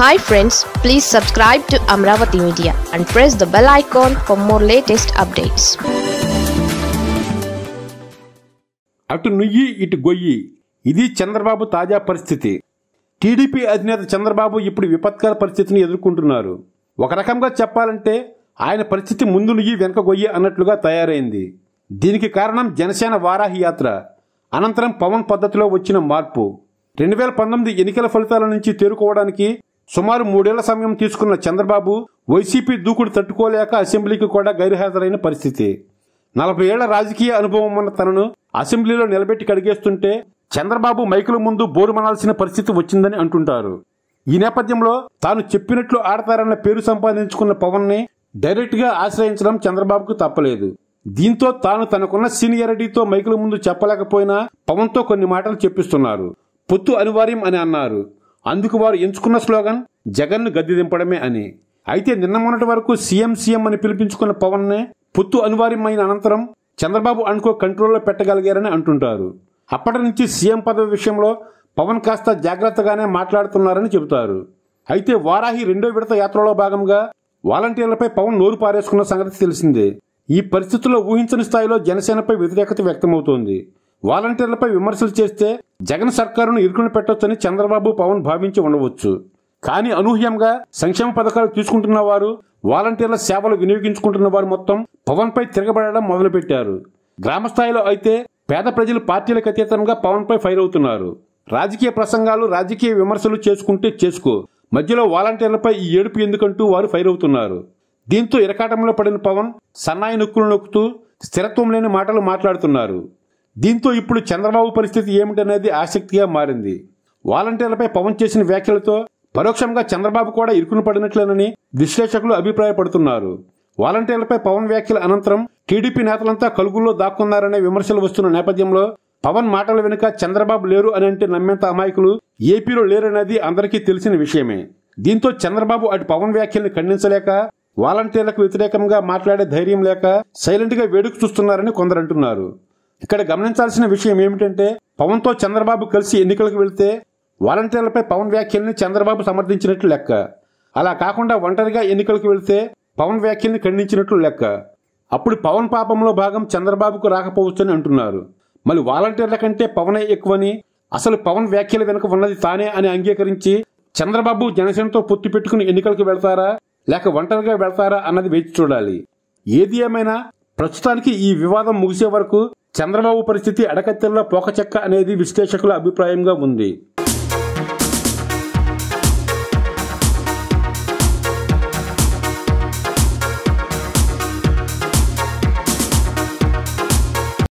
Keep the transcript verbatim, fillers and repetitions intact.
Hi friends, please subscribe to Amravati Media and press the bell icon for more latest updates. After Nuyi it Goyi, Idi Chandrababu Taja Paristhiti. T D P Adinata Chandrababu Yipudi Vipatkar Paristitini Edurukuntunaru. Okarakamga Cheppalante, Ayana Paristhiti Mundu Nuyi Venka Goyi Annatluga Tayaraindi. Diniki Karanam Janasena Varaha Yatra. Anantaram Pawan Paddhatilo Vachina Marpu. రెండు వేల పంతొమ్మిది ఎన్నికల ఫలితాల నుంచి తేరుకోవడానికి సుమారు మూడేళ్ల సమయం తీసుకున్న చంద్రబాబు వైసీపీ దూకుడు తట్టుకోలేక అసెంబ్లీకి కూడా గైర్హాజరైన పరిస్థితి. నలభై ఏళ్ల రాజకీయ అనుభవం ఉన్న తనను అసెంబ్లీలో నిలబెట్టి కడిగేస్తుంటే చంద్రబాబు మైకుల ముందు బోరుమనాల్సిన పరిస్థితి వచ్చిందని అంటుంటారు. ఈ నేపథ్యంలో తాను చెప్పినట్లు ఆడతారన్న పేరు సంపాదించుకున్న పవన్ని డైరెక్ట్గా ఆశ్రయించడం చంద్రబాబుకు తప్పలేదు. దీంతో తాను తనకున్న సీనియారిటీతో మైకుల ముందు చెప్పలేకపోయినా పవన్తో కొన్ని మాటలు చెప్పిస్తున్నారు. పొత్తు అనివార్యం అని అన్నారు. అందుకు వారు ఎంచుకున్న స్లోగన్ జగన్ను గద్దె దింపడమే అని. అయితే నిన్న మొన్నటి వరకు సీఎం సీఎం అని పిలిపించుకున్న పవన్నే పొత్తు అనివార్యమైన అనంతరం చంద్రబాబు అనుకో కంట్రోల్లో పెట్టగలిగారని అంటుంటారు. అప్పటి నుంచి సీఎం పదవి విషయంలో పవన్ కాస్త జాగ్రత్తగానే మాట్లాడుతున్నారని చెబుతారు. అయితే వారాహి రెండో విడత యాత్రలో భాగంగా వాలంటీర్లపై పవన్ నోరు పారేసుకున్న సంగతి తెలిసిందే. ఈ పరిస్థితుల్లో ఊహించని స్థాయిలో జనసేనపై వ్యతిరేకత వ్యక్తమవుతోంది. వాలంటీర్లపై విమర్శలు చేస్తే జగన్ సర్కారును ఇరుకుని పెట్టొచ్చని చంద్రబాబు పవన్ భావించి ఉండవచ్చు. కానీ అనూహ్యంగా సంక్షేమ పథకాలు తీసుకుంటున్న వారు, వాలంటీర్ల సేవలు వినియోగించుకుంటున్న వారు మొత్తం పవన్పై తిరగబడడం మొదలుపెట్టారు. గ్రామస్థాయిలో అయితే పేద ప్రజలు పార్టీలకు అతీతంగా పవన్పై ఫైర్ అవుతున్నారు. రాజకీయ ప్రసంగాలు, రాజకీయ విమర్శలు చేసుకుంటే చేసుకో, మధ్యలో వాలంటీర్లపై ఈ ఏడుపు ఎందుకంటూ వారు ఫైర్ అవుతున్నారు. దీంతో ఇరకాటంలో పడిన పవన్ సన్నాయి నొక్కులు నొక్కుతూ స్థిరత్వం లేని మాటలు మాట్లాడుతున్నారు. దీంతో ఇప్పుడు చంద్రబాబు పరిస్థితి ఏమిటనేది ఆసక్తిగా మారింది. వాలంటీర్లపై పవన్ చేసిన వ్యాఖ్యలతో పరోక్షంగా చంద్రబాబు కూడా ఇరుకును పడినట్లేనని విశ్లేషకులు అభిప్రాయపడుతున్నారు. వాలంటీర్లపై పవన్ వ్యాఖ్యల అనంతరం టీడీపీ నేతలంతా కలుగుల్లో దాక్కున్నారనే విమర్శలు వస్తున్న నేపథ్యంలో పవన్ మాటల వెనుక చంద్రబాబు లేరు అని అంటే నమ్మేంత అమాయకులు ఏపీలో లేరనేది అందరికీ తెలిసిన విషయమే. దీంతో చంద్రబాబు అటు పవన్ వ్యాఖ్యల్ని ఖండించలేక, వాలంటీర్లకు వ్యతిరేకంగా మాట్లాడే ధైర్యం లేక సైలెంట్గా వేడుకు చూస్తున్నారని కొందరంటున్నారు. ఇక్కడ గమనించాల్సిన విషయం ఏమిటంటే, పవన్తో చంద్రబాబు కలిసి ఎన్నికలకు వెళితే వాలంటీర్లపై పవన్ వ్యాఖ్యల్ని చంద్రబాబు సమర్థించినట్లు లెక్క. అలా కాకుండా ఒంటరిగా ఎన్నికలకు వెళితే పవన్ వ్యాఖ్యల్ని ఖండించినట్లు లెక్క. అప్పుడు పవన్ పాపంలో భాగం చంద్రబాబుకు రాకపోవచ్చని అంటున్నారు. మరి వాలంటీర్ల కంటే పవనే ఎక్కువని, అసలు పవన్ వ్యాఖ్యల వెనుక ఉన్నది తానే అని అంగీకరించి చంద్రబాబు జనసేనతో పొత్తు పెట్టుకుని ఎన్నికలకు వెళతారా లేక ఒంటరిగా వెళతారా అన్నది వేచి చూడాలి. ఏది ఏమైనా ప్రస్తుతానికి ఈ వివాదం ముగిసే వరకు చంద్రబాబు పరిస్థితి అడకత్తెరలో పోకచెక్క అనేది విశ్లేషకుల అభిప్రాయంగా ఉంది.